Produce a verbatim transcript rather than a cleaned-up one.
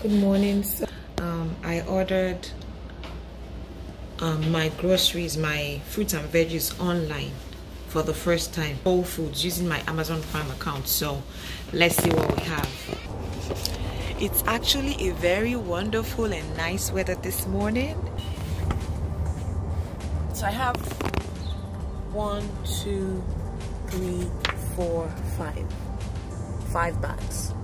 Good morning. Um, I ordered um, my groceries, my fruits and veggies online for the first time. Whole Foods, using my Amazon Prime account. So let's see what we have. It's actually a very wonderful and nice weather this morning. So I have one, two, three, four, five. Five bags.